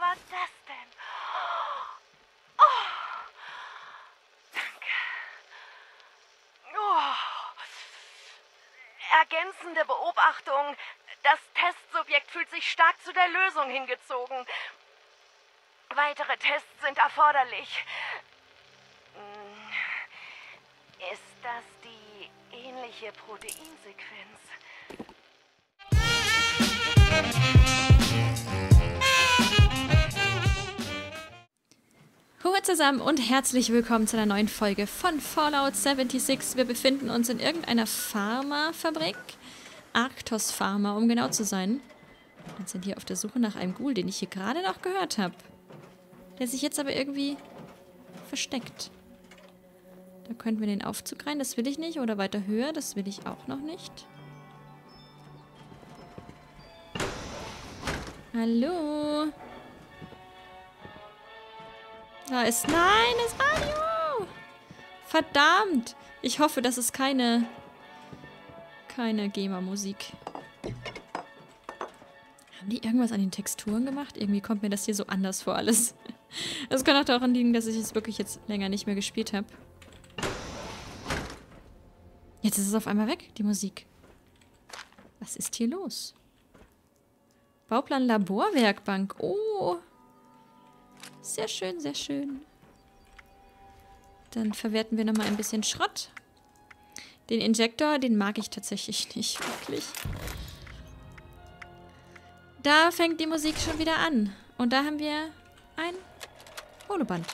war das denn? Oh, danke. Oh. Ergänzende Beobachtung. Das Testsubjekt fühlt sich stark zu der Lösung hingezogen. Weitere Tests sind erforderlich. Ist das die ähnliche Proteinsequenz? Hallo zusammen und herzlich willkommen zu einer neuen Folge von Fallout 76. Wir befinden uns in irgendeiner Pharmafabrik. Arktos Pharma, um genau zu sein. Wir sind hier auf der Suche nach einem Ghoul, den ich hier gerade noch gehört habe. Der sich jetzt aber irgendwie versteckt. Da könnten wir in den Aufzug rein, das will ich nicht. Oder weiter höher, das will ich auch noch nicht. Hallo? Da ist... Nein, das Radio! Verdammt! Ich hoffe, das ist keine GEMA-Musik. Haben die irgendwas an den Texturen gemacht? Irgendwie kommt mir das hier so anders vor alles. Das kann auch daran liegen, dass ich es wirklich jetzt länger nicht mehr gespielt habe. Jetzt ist es auf einmal weg, die Musik. Was ist hier los? Bauplan Laborwerkbank. Oh! Sehr schön, sehr schön. Dann verwerten wir nochmal ein bisschen Schrott. Den Injektor, den mag ich tatsächlich nicht wirklich. Da fängt die Musik schon wieder an. Und da haben wir ein Holoband.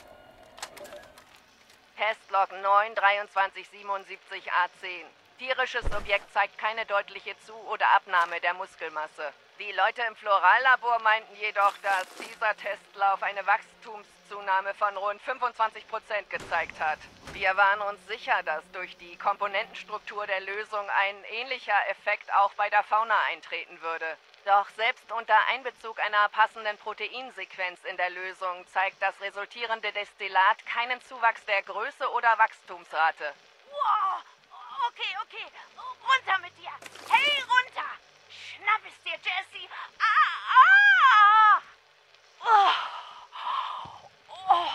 Testlock 92377A10. Tierisches Objekt zeigt keine deutliche Zu- oder Abnahme der Muskelmasse. Die Leute im Florallabor meinten jedoch, dass dieser Testlauf eine Wachstumszunahme von rund 25% gezeigt hat. Wir waren uns sicher, dass durch die Komponentenstruktur der Lösung ein ähnlicher Effekt auch bei der Fauna eintreten würde. Doch selbst unter Einbezug einer passenden Proteinsequenz in der Lösung zeigt das resultierende Destillat keinen Zuwachs der Größe oder Wachstumsrate. Wow! Okay, okay. Runter mit dir. Hey, runter! Schnapp es dir, Jessie. Ah, ah. Oh, oh.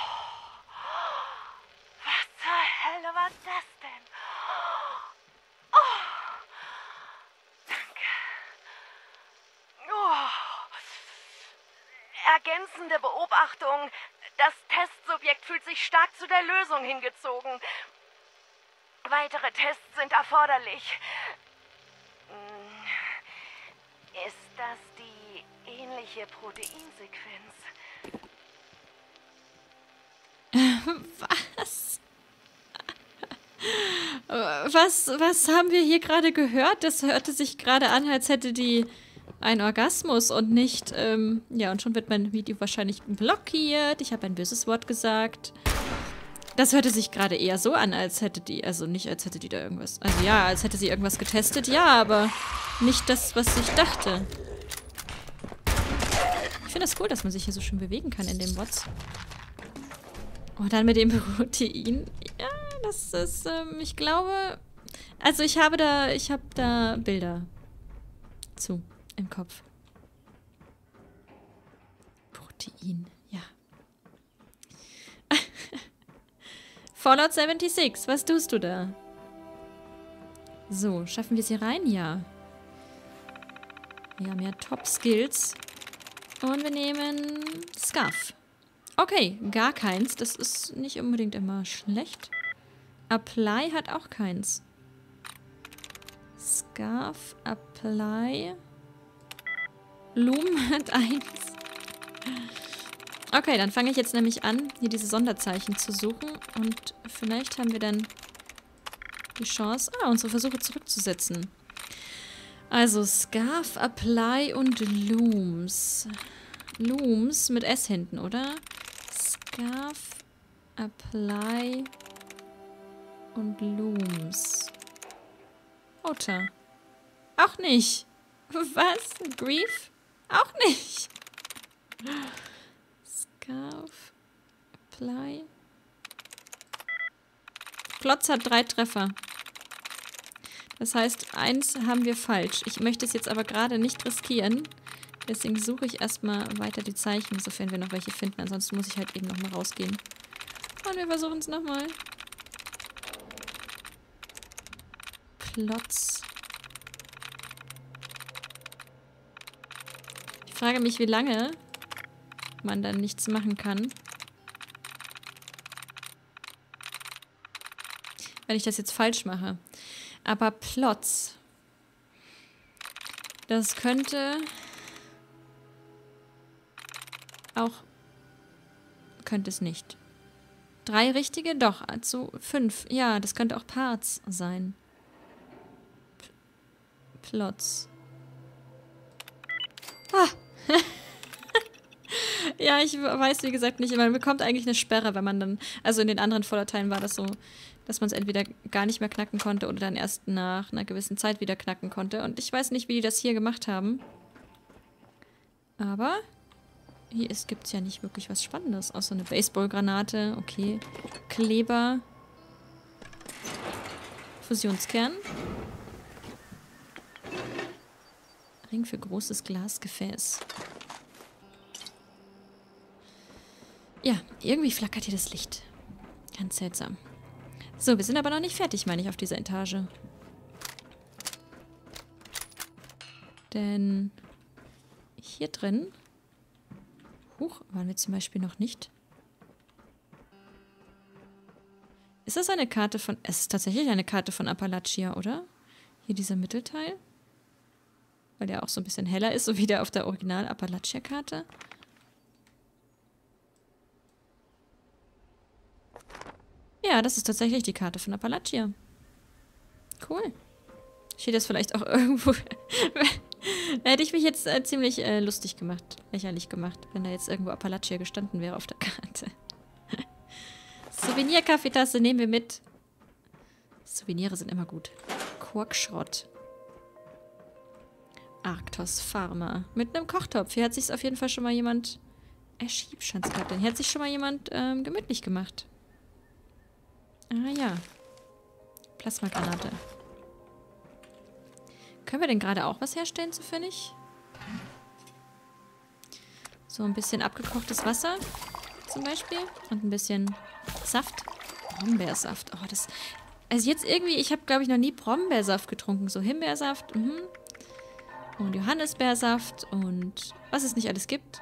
Was zur Hölle war das denn? Oh, danke. Oh. Ergänzende Beobachtung. Das Testsubjekt fühlt sich stark zu der Lösung hingezogen. Weitere Tests sind erforderlich. Ist das die ähnliche Proteinsequenz? Was? Was haben wir hier gerade gehört? Das hörte sich gerade an, als hätte die einen Orgasmus und nicht... ja, und schon wird mein Video wahrscheinlich blockiert. Ich habe ein böses Wort gesagt. Das hörte sich gerade eher so an, als hätte die... Also nicht, als hätte die da irgendwas... Also ja, als hätte sie irgendwas getestet. Ja, aber nicht das, was ich dachte. Ich finde das cool, dass man sich hier so schön bewegen kann in dem Bots. Und dann mit dem Protein. Ja, das ist... ich glaube... Also ich habe da Bilder zu im Kopf. Protein, ja. Fallout 76, was tust du da? So, schaffen wir es hier rein? Ja. Wir haben ja Top-Skills. Und wir nehmen Scarf. Okay, gar keins. Das ist nicht unbedingt immer schlecht. Apply hat auch keins. Scarf, Apply. Loom hat eins. Okay, dann fange ich jetzt nämlich an, hier diese Sonderzeichen zu suchen. Und vielleicht haben wir dann die Chance, unsere Versuche zurückzusetzen. Also Scarf, Apply und Looms. Looms mit S hinten, oder? Scarf, Apply und Looms. Outer. Auch nicht. Was? Grief? Auch nicht. Scarf, Apply. Klotz hat 3 Treffer. Das heißt, 1 haben wir falsch. Ich möchte es jetzt aber gerade nicht riskieren, Deswegen suche ich erstmal weiter die Zeichen, sofern wir noch welche finden. Ansonsten muss ich halt eben nochmal rausgehen. Und wir versuchen es nochmal. Plotz. Ich frage mich, wie lange man dann nichts machen kann. Wenn ich das jetzt falsch mache. Aber Plotz. Das könnte auch... Könnte es nicht. 3 richtige? Doch, also 5. Ja, das könnte auch Parts sein. Plots. Ah! Ja, ich weiß, wie gesagt, nicht. Man bekommt eigentlich eine Sperre, wenn man dann... Also in den anderen Vorderteilen war das so, dass man es entweder gar nicht mehr knacken konnte oder dann erst nach einer gewissen Zeit wieder knacken konnte. Und ich weiß nicht, wie die das hier gemacht haben. Aber hier gibt es ja nicht wirklich was Spannendes. Außer eine Baseballgranate, okay. Kleber. Fusionskern. Ring für großes Glasgefäß. Ja, irgendwie flackert hier das Licht. Ganz seltsam. So, wir sind aber noch nicht fertig, meine ich, auf dieser Etage. Denn hier drin... Huch, waren wir zum Beispiel noch nicht. Ist das eine Karte von... Es ist tatsächlich eine Karte von Appalachia, oder? Hier dieser Mittelteil. Weil der auch so ein bisschen heller ist, so wie der auf der Original-Appalachia-Karte. Ja, das ist tatsächlich die Karte von Appalachia. Cool. Steht das vielleicht auch irgendwo... Hätte ich mich jetzt ziemlich lustig gemacht, lächerlich gemacht, wenn da jetzt irgendwo Appalachia gestanden wäre auf der Karte. Souvenir-Kaffeetasse nehmen wir mit. Souvenirs sind immer gut. Korkschrott. Arktos Pharma. Mit einem Kochtopf. Hier hat sich auf jeden Fall schon mal jemand... Schiebschanzkarte. Hier hat sich schon mal jemand gemütlich gemacht. Ah ja. Plasmagranate. Können wir denn gerade auch was herstellen, zufällig? So ein bisschen abgekochtes Wasser zum Beispiel. Und ein bisschen Saft. Brombeersaft. Oh, das... Also jetzt irgendwie, ich habe, glaube ich, noch nie Brombeersaft getrunken. So Himbeersaft, und Johannisbeersaft und was es nicht alles gibt.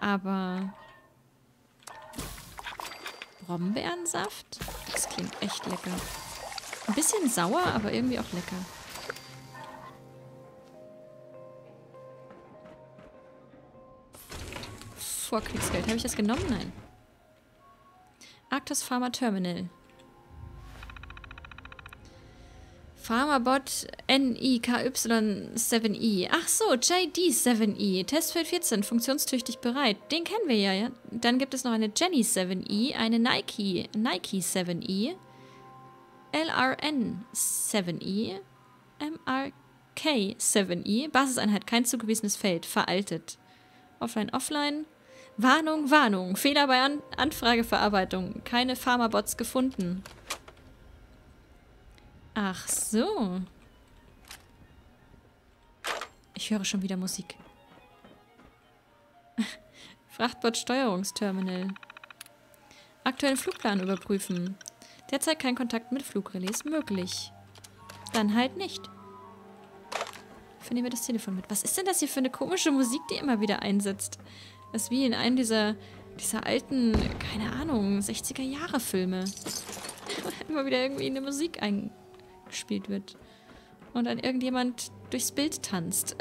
Aber... Brombeerensaft? Das klingt echt lecker. Ein bisschen sauer, aber irgendwie auch lecker. Vorkriegsgeld. Habe ich das genommen? Nein. Arktos Pharma Terminal. Pharmabot NIKY7E. Ach so, JD7E. Testfeld 14, funktionstüchtig bereit. Den kennen wir ja. Dann gibt es noch eine Jenny 7E, eine Nike 7E, LRN 7E, MRK 7E. Basiseinheit, kein zugewiesenes Feld. Veraltet. Offline, offline. Warnung, Warnung. Fehler bei Anfrageverarbeitung. Keine Pharmabots gefunden. Ach so. Ich höre schon wieder Musik. Frachtbot-Steuerungsterminal. Aktuellen Flugplan überprüfen. Derzeit kein Kontakt mit Flugrelais möglich. Dann halt nicht. Nehmen wir das Telefon mit. Was ist denn das hier für eine komische Musik, die immer wieder einsetzt? Das ist wie in einem dieser alten, keine Ahnung, 60er-Jahre-Filme. Immer wieder irgendwie eine Musik gespielt wird. Und dann irgendjemand durchs Bild tanzt.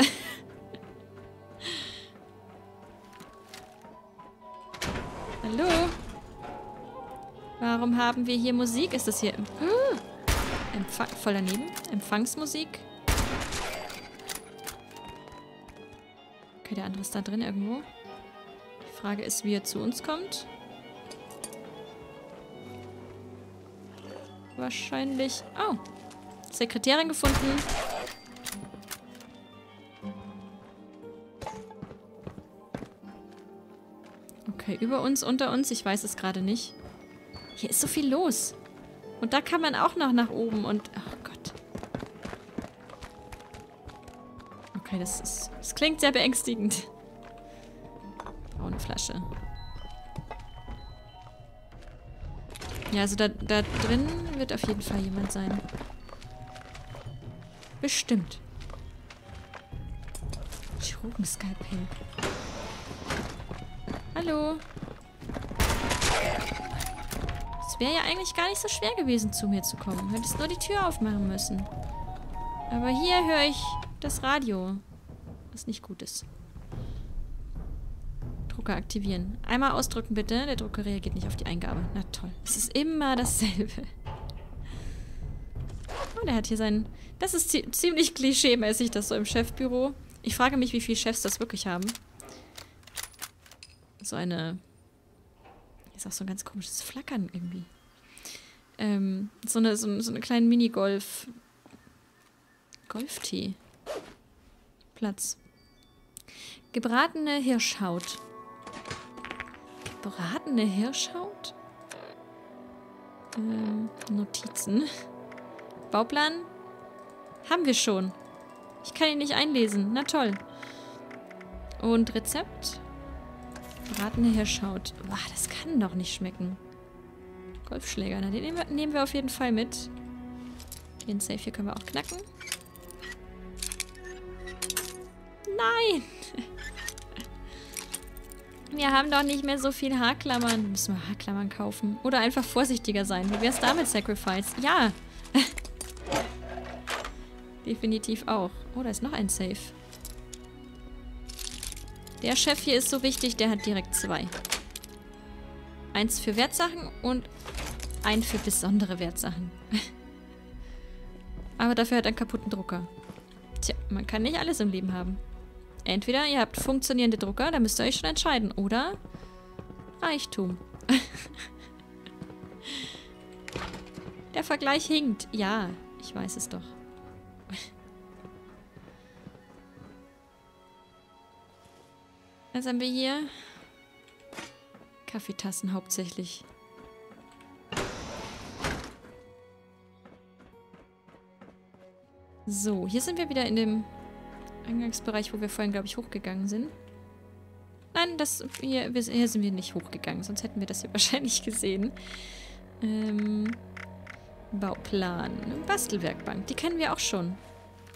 Hallo? Warum haben wir hier Musik? Ist das hier voll daneben? Empfangsmusik? Okay, der andere ist da drin irgendwo. Die Frage ist, wie er zu uns kommt. Wahrscheinlich... Oh! Sekretärin gefunden. Okay, über uns, unter uns. Ich weiß es gerade nicht. Hier ist so viel los. Und da kann man auch noch nach oben und... Oh Gott. Okay, das klingt sehr beängstigend. Braune Flasche. Ja, also da drin wird auf jeden Fall jemand sein. Bestimmt. Chirurgen-Skalpell. Hallo. Es wäre ja eigentlich gar nicht so schwer gewesen, zu mir zu kommen. Du hättest nur die Tür aufmachen müssen. Aber hier höre ich das Radio. Was nicht gut ist. Drucker aktivieren. Einmal ausdrücken bitte. Der Drucker reagiert nicht auf die Eingabe. Na toll. Es ist immer dasselbe. Oh, der hat hier seinen... Das ist ziemlich klischee-mäßig, das so im Chefbüro. Ich frage mich, wie viele Chefs das wirklich haben. So eine... Hier ist auch so ein ganz komisches Flackern irgendwie. So eine kleine Minigolf... Golftee. Platz. Gebratene Hirschhaut. Gebratene Hirschhaut? Notizen. Bauplan? Haben wir schon. Ich kann ihn nicht einlesen. Na toll. Und Rezept? Gebratene Hirschhaut. Boah, das kann doch nicht schmecken. Golfschläger. Na, den nehmen wir auf jeden Fall mit. Den Safe hier können wir auch knacken. Nein! Wir haben doch nicht mehr so viel Haarklammern. Müssen wir Haarklammern kaufen. Oder einfach vorsichtiger sein. Wie wär's damit, Sacrifice? Ja! Definitiv auch. Oh, da ist noch ein Safe. Der Chef hier ist so wichtig, der hat direkt zwei. Eins für Wertsachen und ein für besondere Wertsachen. Aber dafür hat er einen kaputten Drucker. Tja, man kann nicht alles im Leben haben. Entweder ihr habt funktionierende Drucker, da müsst ihr euch schon entscheiden, oder? Reichtum. Der Vergleich hinkt. Ja, ich weiß es doch. Was haben wir hier? Kaffeetassen hauptsächlich. So, hier sind wir wieder in dem Eingangsbereich, wo wir vorhin, glaube ich, hochgegangen sind. Nein, hier sind wir nicht hochgegangen, sonst hätten wir das hier wahrscheinlich gesehen. Bauplan. Bastelwerkbank, die kennen wir auch schon.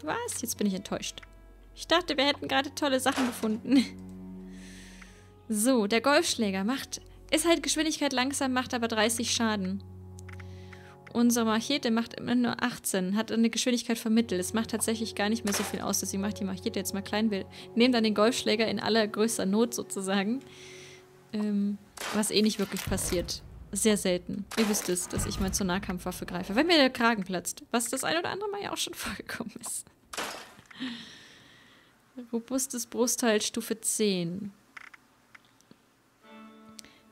Was? Jetzt bin ich enttäuscht. Ich dachte, wir hätten gerade tolle Sachen gefunden. So, der Golfschläger macht... Ist halt Geschwindigkeit langsam, macht aber 30 Schaden. Unsere Machete macht immer nur 18, hat eine Geschwindigkeit von Mittel. Es macht tatsächlich gar nicht mehr so viel aus, deswegen macht die Machete jetzt mal klein. Wir nehmen dann den Golfschläger in allergrößter Not sozusagen. Was eh nicht wirklich passiert. Sehr selten. Ihr wisst es, dass ich mal zur Nahkampfwaffe greife, wenn mir der Kragen platzt. Was das ein oder andere Mal ja auch schon vorgekommen ist. Robustes Brustteil Stufe 10.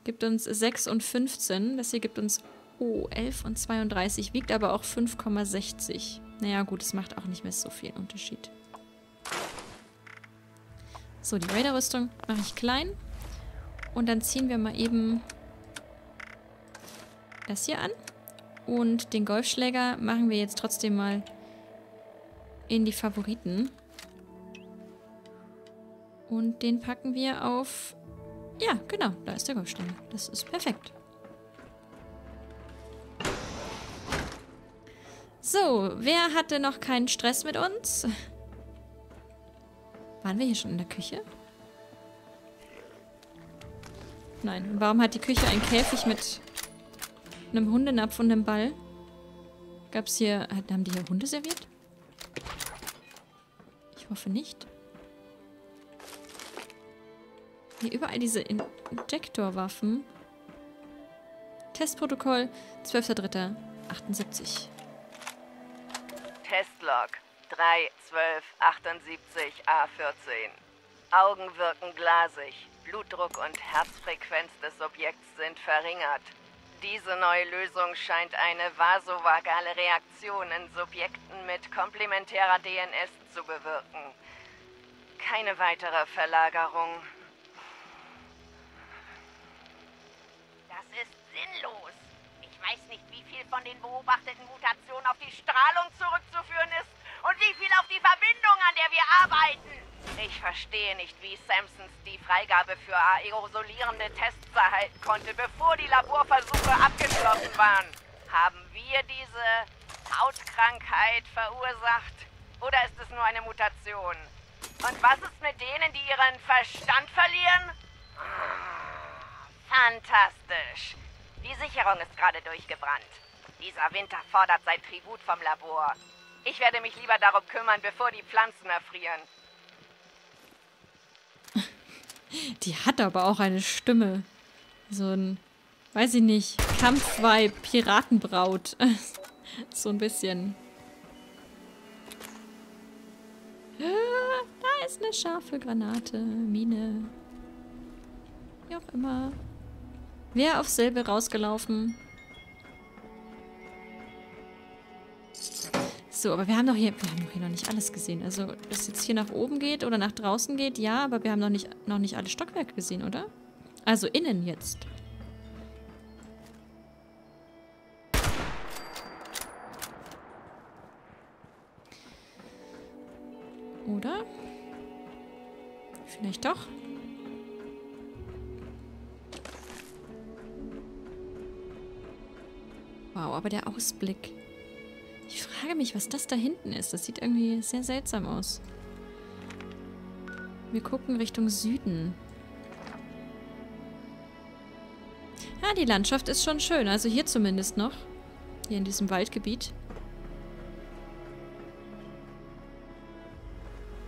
Gibt uns 6 und 15. Das hier gibt uns... Oh, 11 und 32, wiegt aber auch 5,60. Naja gut, es macht auch nicht mehr so viel Unterschied. So, die Raider-Rüstung mache ich klein. Und dann ziehen wir mal eben das hier an. Und den Golfschläger machen wir jetzt trotzdem mal in die Favoriten. Und den packen wir auf... Ja, genau, da ist der Golfschläger. Das ist perfekt. So, wer hatte noch keinen Stress mit uns? Waren wir hier schon in der Küche? Nein, warum hat die Küche einen Käfig mit einem Hundenapf und einem Ball? Gab's hier... Haben die hier Hunde serviert? Ich hoffe nicht. Hier überall diese Injektorwaffen. Testprotokoll 12.03.78. Testlock 92378A10. Augen wirken glasig, Blutdruck und Herzfrequenz des Objekts sind verringert. Diese neue Lösung scheint eine vasovagale Reaktion in Subjekten mit komplementärer DNS zu bewirken. Keine weitere Verlagerung. Das ist sinnlos. Ich weiß nicht, wie viel von den beobachteten Mutationen auf die Strahlung zurückzuführen ist Und wie viel auf die Verbindung, an der wir arbeiten? Ich verstehe nicht, wie Samsons die Freigabe für aerosolierende Tests erhalten konnte, bevor die Laborversuche abgeschlossen waren. Haben wir diese Hautkrankheit verursacht? Oder ist es nur eine Mutation? Und was ist mit denen, die ihren Verstand verlieren? Fantastisch. Die Sicherung ist gerade durchgebrannt. Dieser Winter fordert sein Tribut vom Labor. Ich werde mich lieber darum kümmern, bevor die Pflanzen erfrieren. Die hat aber auch eine Stimme. So ein, weiß ich nicht, Kampfweib, Piratenbraut. So ein bisschen. Da ist eine scharfe Granate, Mine. Wie auch immer. Wer auf Silbe rausgelaufen? So, aber wir haben doch hier noch nicht alles gesehen. Also, dass es jetzt hier nach oben geht oder nach draußen geht, ja, aber wir haben noch nicht alle Stockwerke gesehen, oder? Also innen jetzt. Oder? Vielleicht doch. Wow, aber der Ausblick. Ich frage mich, was das da hinten ist. Das sieht irgendwie sehr seltsam aus. Wir gucken Richtung Süden. Ja, die Landschaft ist schon schön. Also hier zumindest noch. Hier in diesem Waldgebiet.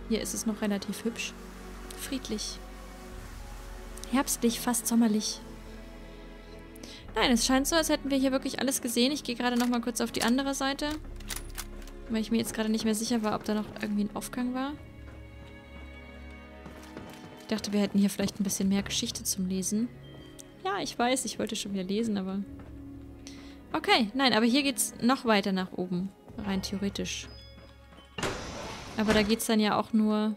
Hier ist es noch relativ hübsch. Friedlich. Herbstlich, fast sommerlich. Nein, es scheint so, als hätten wir hier wirklich alles gesehen. Ich gehe gerade nochmal kurz auf die andere Seite. Weil ich mir jetzt gerade nicht mehr sicher war, ob da noch irgendwie ein Aufgang war. Ich dachte, wir hätten hier vielleicht ein bisschen mehr Geschichte zum Lesen. Ja, ich weiß, ich wollte schon wieder lesen, aber... Okay, nein, aber hier geht's noch weiter nach oben. Rein theoretisch. Aber da geht's dann ja auch nur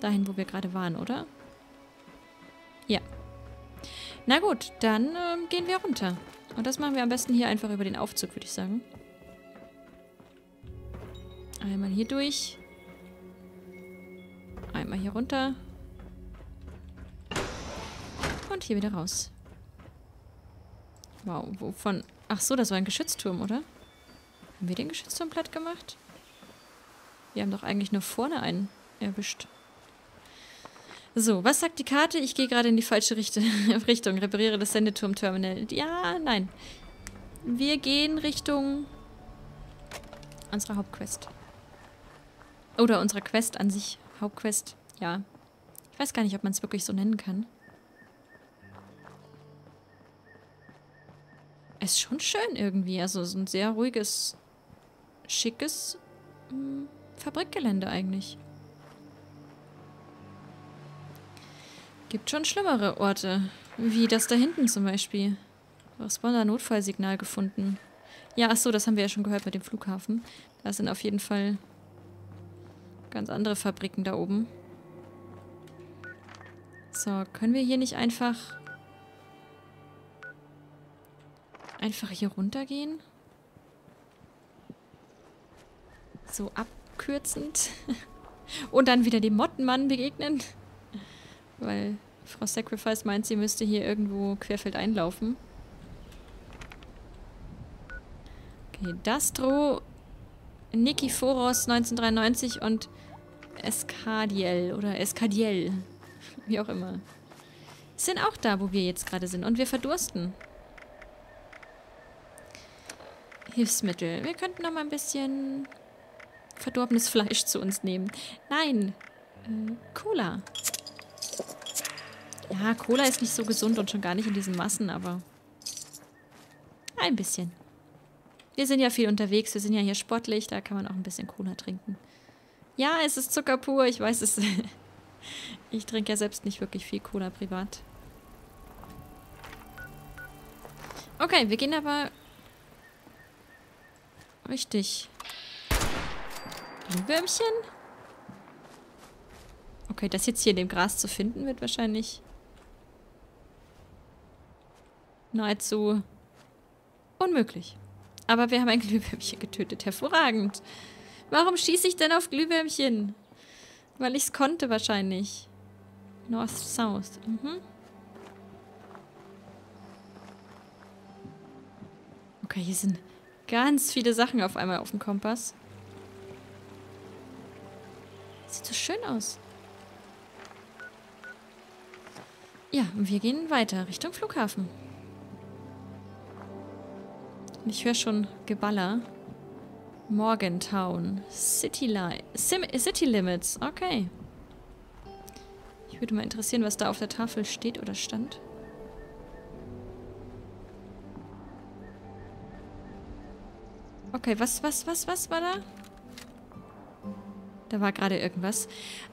dahin, wo wir gerade waren, oder? Ja. Na gut, dann gehen wir runter. Und das machen wir am besten hier einfach über den Aufzug, würde ich sagen. Einmal hier durch. Einmal hier runter. Und hier wieder raus. Wow, wovon... Ach so, das war ein Geschützturm, oder? Haben wir den Geschützturm platt gemacht? Wir haben doch eigentlich nur vorne einen erwischt. So, was sagt die Karte? Ich gehe gerade in die falsche Richtung. Repariere das Sendeturm-Terminal. Ja, nein. Wir gehen Richtung unserer Hauptquest. Oder unserer Quest an sich. Hauptquest, ja. Ich weiß gar nicht, ob man es wirklich so nennen kann. Es ist schon schön irgendwie. Also so ein sehr ruhiges, schickes... Fabrikgelände eigentlich. Gibt schon schlimmere Orte. Wie das da hinten zum Beispiel. Responder Notfallsignal gefunden. Ja, achso, das haben wir ja schon gehört mit dem Flughafen. Da sind auf jeden Fall ganz andere Fabriken da oben. So, können wir hier nicht einfach hier runter gehen? So ab. Kürzend. Und dann wieder dem Mottenmann begegnen. Weil Frau Sacrifice meint, sie müsste hier irgendwo querfeld einlaufen. Okay, Dastro, Niki Foros 1993 und Eskadiel oder Eskadiel. Wie auch immer. Sind auch da, wo wir jetzt gerade sind. Und wir verdursten. Hilfsmittel. Wir könnten noch mal ein bisschen... verdorbenes Fleisch zu uns nehmen. Nein. Cola. Ja, Cola ist nicht so gesund und schon gar nicht in diesen Massen, aber ein bisschen. Wir sind ja viel unterwegs, wir sind ja hier sportlich, da kann man auch ein bisschen Cola trinken. Ja, es ist Zucker pur, ich weiß es. Ich trinke ja selbst nicht wirklich viel Cola privat. Okay, wir gehen aber richtig. Würmchen? Okay, das jetzt hier in dem Gras zu finden, wird wahrscheinlich nahezu unmöglich. Aber wir haben ein Glühwürmchen getötet. Hervorragend. Warum schieße ich denn auf Glühwürmchen? Weil ich es konnte wahrscheinlich. North, South. Mhm. Okay, hier sind ganz viele Sachen auf einmal auf dem Kompass. Sieht so schön aus. Ja, und wir gehen weiter Richtung Flughafen. Ich höre schon Geballer. Morgantown. City Limits. Okay. Ich würde mal interessieren, was da auf der Tafel steht oder stand. Okay, was war da? Da war gerade irgendwas.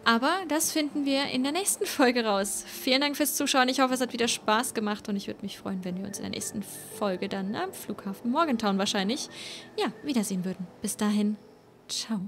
Aber das finden wir in der nächsten Folge raus. Vielen Dank fürs Zuschauen. Ich hoffe, es hat wieder Spaß gemacht. Und ich würde mich freuen, wenn wir uns in der nächsten Folge dann am Flughafen Morgantown wahrscheinlich, ja, wiedersehen würden. Bis dahin. Ciao.